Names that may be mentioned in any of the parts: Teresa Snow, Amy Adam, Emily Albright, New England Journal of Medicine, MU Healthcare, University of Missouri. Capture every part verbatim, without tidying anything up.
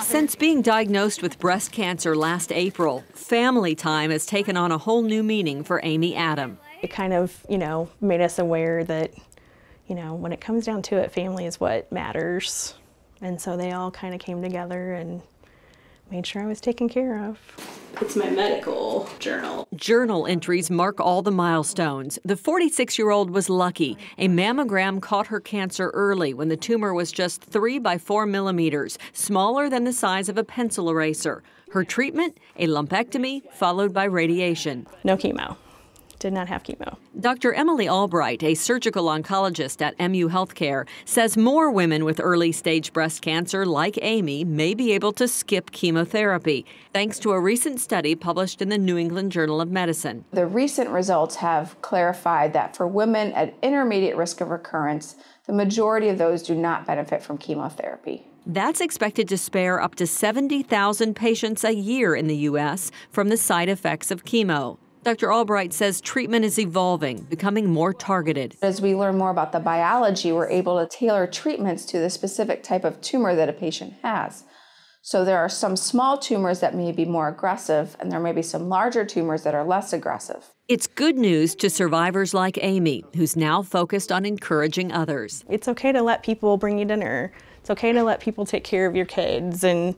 Since being diagnosed with breast cancer last April, family time has taken on a whole new meaning for Amy Adam. It kind of, you know, made us aware that, you know, when it comes down to it, family is what matters. And so they all kind of came together and made sure I was taken care of. It's my medical journal. Journal entries mark all the milestones. The forty-six-year-old was lucky. A mammogram caught her cancer early when the tumor was just three by four millimeters, smaller than the size of a pencil eraser. Her treatment, a lumpectomy followed by radiation. No chemo. Did not have chemo. Doctor Emily Albright, a surgical oncologist at M U Healthcare, says more women with early-stage breast cancer, like Amy, may be able to skip chemotherapy, thanks to a recent study published in the New England Journal of Medicine. The recent results have clarified that for women at intermediate risk of recurrence, the majority of those do not benefit from chemotherapy. That's expected to spare up to seventy thousand patients a year in the U S from the side effects of chemo. Doctor Albright says treatment is evolving, becoming more targeted. As we learn more about the biology, we're able to tailor treatments to the specific type of tumor that a patient has. So there are some small tumors that may be more aggressive, and there may be some larger tumors that are less aggressive. It's good news to survivors like Amy, who's now focused on encouraging others. It's okay to let people bring you dinner. It's okay to let people take care of your kids and,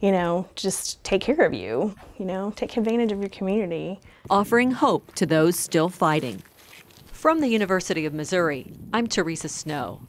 you know, just take care of you, you know, take advantage of your community. Offering hope to those still fighting. From the University of Missouri, I'm Teresa Snow.